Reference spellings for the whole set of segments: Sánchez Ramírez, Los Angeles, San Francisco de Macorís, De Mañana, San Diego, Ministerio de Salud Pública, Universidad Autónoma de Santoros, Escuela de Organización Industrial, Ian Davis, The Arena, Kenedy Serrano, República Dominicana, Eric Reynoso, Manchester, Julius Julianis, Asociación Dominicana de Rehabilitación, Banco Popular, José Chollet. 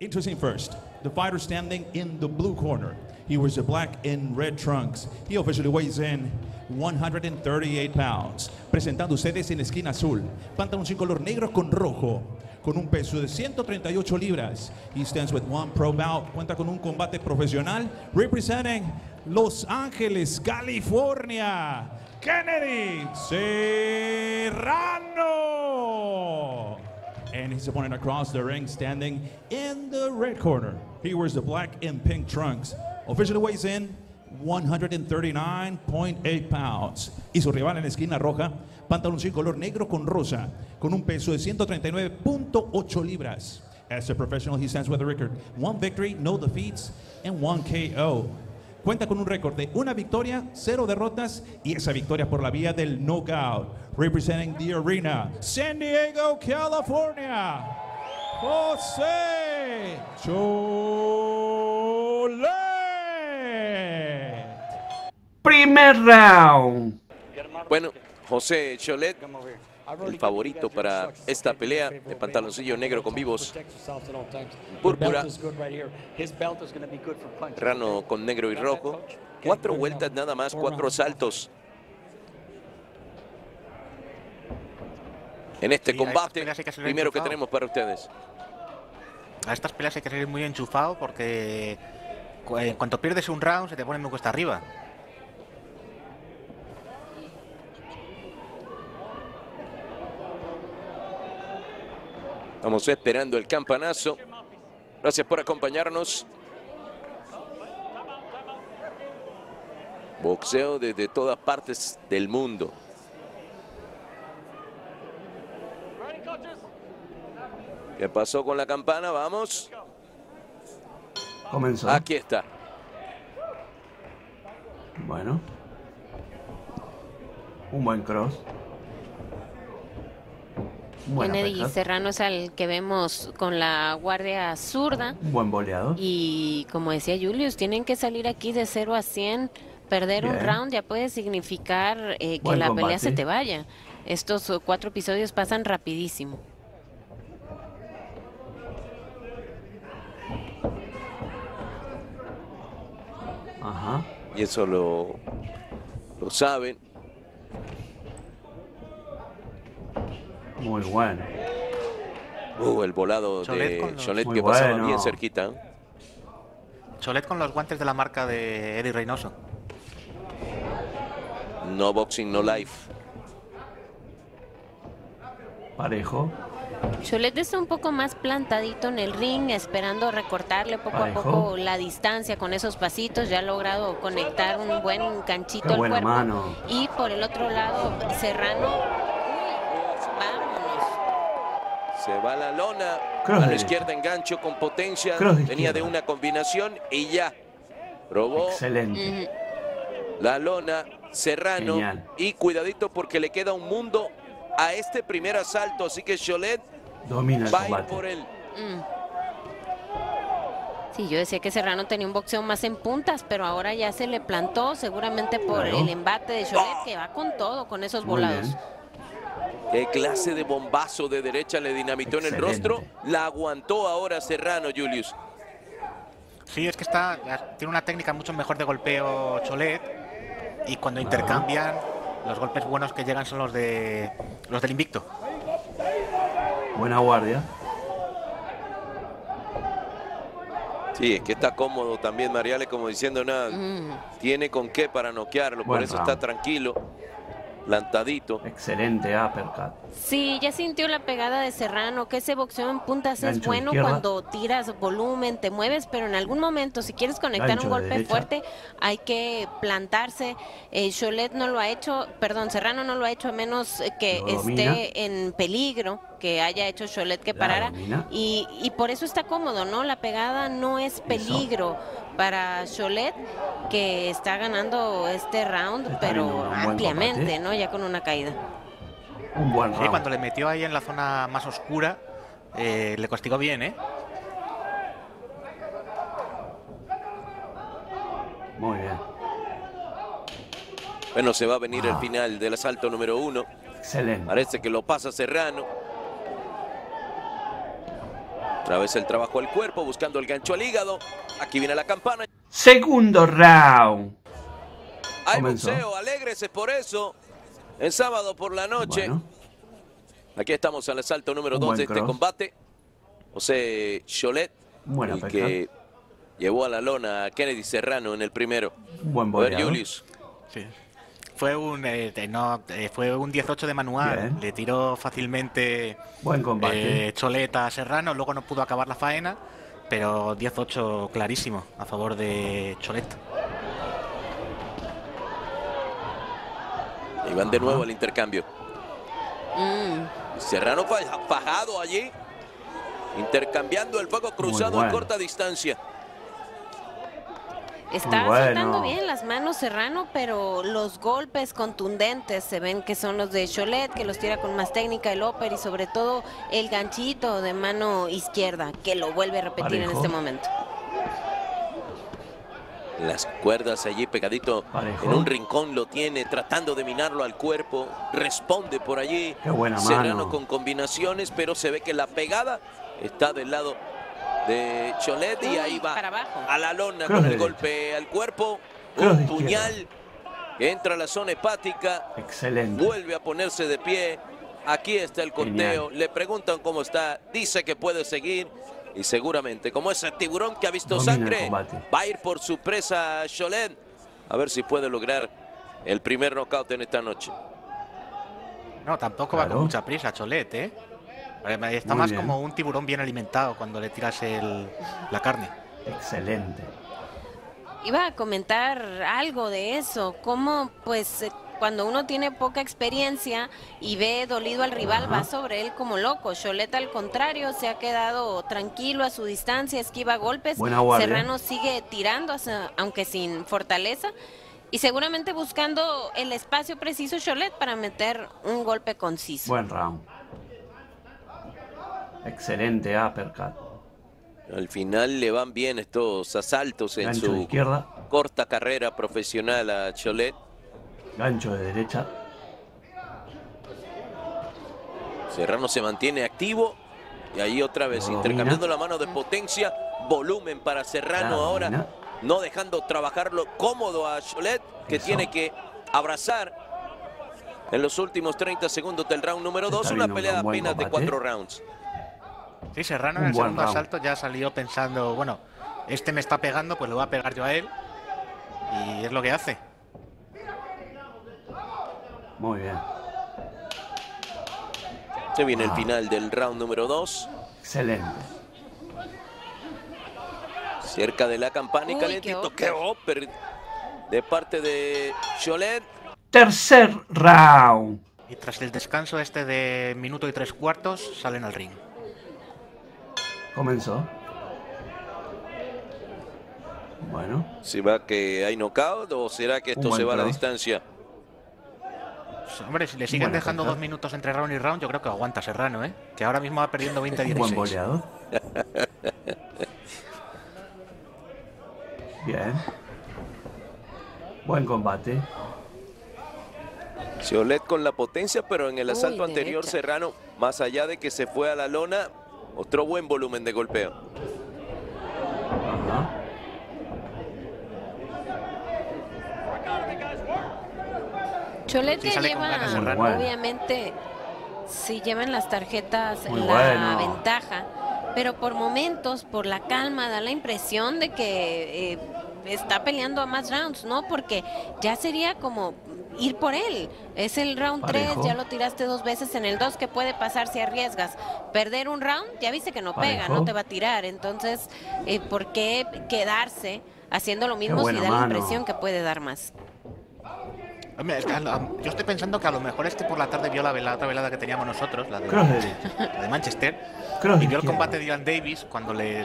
Interesting first, the fighter standing in the blue corner. He wears the black and red trunks. He officially weighs in 138 pounds. Presentando ustedes en esquina azul, pantalón sin color negro con rojo, con un peso de 138 libras. He stands with one pro bout, cuenta con un combate profesional. Representing Los Angeles, California, Kenedy Serrano. And his opponent across the ring, standing in the red corner. He wears the black and pink trunks. Officially weighs in 139.8 pounds. Y su rival en la esquina roja, pantalón sin color negro con rosa, con un peso de 139.8 libras. As a professional, he stands with a record. 1 victory, no defeats, and 1 KO. Cuenta con un récord de 1 victoria, 0 derrotas y esa victoria por la vía del knockout. Representing the arena, San Diego, California, José Chollet. Primer round. Bueno, José Chollet, el favorito para esta pelea, de pantaloncillo negro con vivos púrpura, Serrano con negro y rojo. 4 vueltas nada más, 4 saltos. En este combate, primero que tenemos para ustedes. A estas peleas hay que salir muy enchufado porque en cuanto pierdes un round se te pone muy cuesta arriba. Estamos esperando el campanazo. Gracias por acompañarnos. Boxeo desde todas partes del mundo. ¿Qué pasó con la campana? Vamos. Comenzó. Aquí está. Bueno. Un buen cross. Kenedy Serrano es al que vemos con la guardia zurda. Un buen boleado. Y como decía Julius, tienen que salir aquí de 0 a 100. Perder un round ya puede significar que la pelea se te vaya. Estos 4 episodios pasan rapidísimo. Ajá. Y eso lo saben. Muy bueno. El volado de Chollet que pasaba bien cerquita. Chollet con los guantes de la marca de Eric Reynoso. No boxing, no life. Parejo. Chollet está un poco más plantadito en el ring, esperando recortarle poco a poco la distancia con esos pasitos. Ya ha logrado conectar un buen canchito al cuerpo. Mano. Y por el otro lado, Serrano. Se va la lona, a la izquierda engancho con potencia, venía de una combinación y ya robó. Excelente. La lona, Serrano. Genial. Y cuidadito porque le queda un mundo a este primer asalto, así que Chollet domina el combate. Por él. Sí, yo decía que Serrano tenía un boxeo más en puntas, pero ahora ya se le plantó seguramente por el embate de Chollet, que va con todo, con esos volados. Bien. Qué clase de bombazo de derecha le dinamitó. Excelente. En el rostro. La aguantó ahora Serrano, Julius. Sí, es que tiene una técnica mucho mejor de golpeo Chollet. Y cuando intercambian, los golpes buenos que llegan son los del invicto. Buena guardia. Sí, es que está cómodo también Mariale, como diciendo nada. Tiene con qué para noquearlo, por eso está tranquilo. Plantadito. Excelente uppercut. Sí, ya sintió la pegada de Serrano, que ese boxeo en puntas gancho es bueno cuando tiras volumen, te mueves, pero en algún momento, si quieres conectar gancho un golpe fuerte, hay que plantarse. Chollet no lo ha hecho, perdón, Serrano no lo ha hecho a menos que esté en peligro, que haya hecho Chollet que parara. Y por eso está cómodo, ¿no? La pegada no es peligro para Chollet, que está ganando este round, pero ampliamente, ¿no? Ya con una caída. Un buen round. Sí, cuando le metió ahí en la zona más oscura, le castigó bien, ¿eh? Muy bien. Bueno, se va a venir el final del asalto número 1. Excelente. Parece que lo pasa Serrano. Atravesa el trabajo al cuerpo, buscando el gancho al hígado. Aquí viene la campana. Segundo round. Hay boxeo, alégrese por eso. El sábado por la noche. Bueno. Aquí estamos al asalto número 2 de este combate. José Chollet, el que llevó a la lona a Kenedy Serrano en el primero. Buen boleado. A ver, Julius. Sí. Fue un 18 de manual. Bien. Le tiró fácilmente Chollet a Serrano. Luego no pudo acabar la faena, pero 18 clarísimo a favor de Chollet. Y van de nuevo al intercambio. Serrano fajado allí, intercambiando el fuego cruzado a corta distancia. Está soltando bien las manos Serrano, pero los golpes contundentes se ven que son los de Chollet, que los tira con más técnica, el upper y sobre todo el ganchito de mano izquierda, que lo vuelve a repetir en este momento. Las cuerdas allí pegadito en un rincón lo tiene, tratando de minarlo al cuerpo, responde por allí. Qué buena Serrano mano. Con combinaciones, pero se ve que la pegada está del lado de Chollet y ahí va a la lona con el golpe al cuerpo, un puñal que entra a la zona hepática. Excelente. Vuelve a ponerse de pie. Aquí está el conteo. Genial. Le preguntan cómo está, dice que puede seguir y seguramente, como ese tiburón que ha visto sangre, va a ir por su presa Chollet, a ver si puede lograr el primer knockout en esta noche. No, tampoco va con mucha prisa Chollet, ¿eh? Está más como un tiburón bien alimentado cuando le tiras la carne. Excelente. Iba a comentar algo de eso, cómo pues cuando uno tiene poca experiencia y ve dolido al rival, va sobre él como loco. Chollet, al contrario, se ha quedado tranquilo a su distancia, esquiva golpes. Serrano sigue tirando, aunque sin fortaleza, y seguramente buscando el espacio preciso Chollet para meter un golpe conciso. Buen round. Excelente uppercut. Al final le van bien estos asaltos en su corta carrera profesional a Chollet. Gancho de derecha. Serrano se mantiene activo. Y ahí otra vez intercambiando la mano de potencia. Volumen para Serrano ahora. No dejando trabajarlo cómodo a Chollet, que tiene que abrazar en los últimos 30 segundos del round número 2. Una pelea apenas de 4 rounds. Sí, Serrano en el segundo asalto ya salió pensando, bueno, este me está pegando, pues lo voy a pegar yo a él. Y es lo que hace. Muy bien. Se viene el final del round número 2. Excelente. Cerca de la campana y calentito. ¡Qué upper de parte de Chollet! Tercer round. Y tras el descanso este de minuto y 3 cuartos, salen al ring. Comenzó. Bueno. ¿Se va que hay knockout o será que esto se va a la distancia? Pues, hombre, si le siguen dejando 2 minutos entre round y round, yo creo que aguanta Serrano, ¿eh? Que ahora mismo va perdiendo 20-16. Buen boleado. Bien. Buen combate. Chollet con la potencia, pero en el asalto anterior Serrano, más allá de que se fue a la lona, otro buen volumen de golpeo. Chollet ya lleva, obviamente, si llevan las tarjetas la ventaja, pero por momentos, por la calma, da la impresión de que está peleando a más rounds, ¿no? Porque ya sería como ir por él. Es el round 3, ya lo tiraste 2 veces en el 2, que puede pasar si arriesgas. Perder un round, ya viste que no pega, no te va a tirar. Entonces, ¿por qué quedarse haciendo lo mismo si da la impresión que puede dar más? Yo estoy pensando que a lo mejor por la tarde vio la otra velada que teníamos nosotros, la de Manchester, y vio el combate de Ian Davis cuando le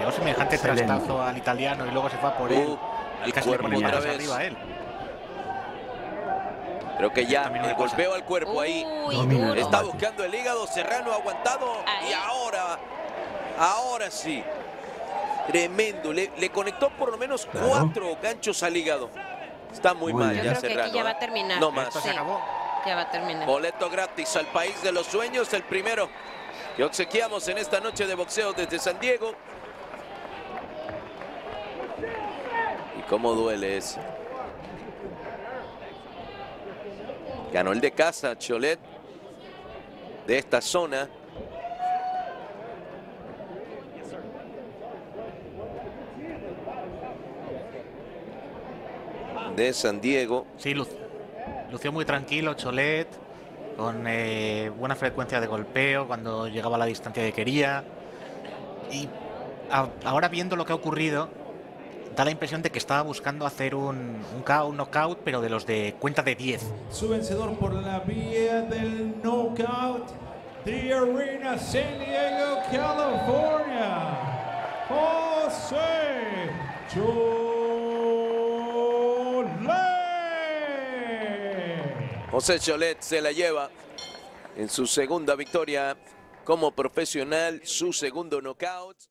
dio semejante trastazo al italiano y luego se fue a por él. Y casi le pone otra vez arriba a él. Creo que ya el golpeo al cuerpo ahí. Está buscando el hígado, Serrano aguantado. Ahí. Y ahora sí. Tremendo. Le conectó por lo menos 4 ganchos al hígado. Está muy mal ya Serrano. Yo creo que aquí ya va a terminar. No más. Sí, ya va a terminar. Boleto gratis al país de los sueños. El primero que obsequiamos en esta noche de boxeo desde San Diego. Y cómo duele eso. Ganó el de casa, Chollet, de esta zona. De San Diego. Sí, lució muy tranquilo Chollet, con buena frecuencia de golpeo cuando llegaba a la distancia que quería. Y ahora viendo lo que ha ocurrido, da la impresión de que estaba buscando hacer un knockout, pero de los de cuenta de 10. Su vencedor por la vía del knockout, The Arena, San Diego, California, José Chollet. José Chollet se la lleva en su segunda victoria como profesional, su segundo knockout.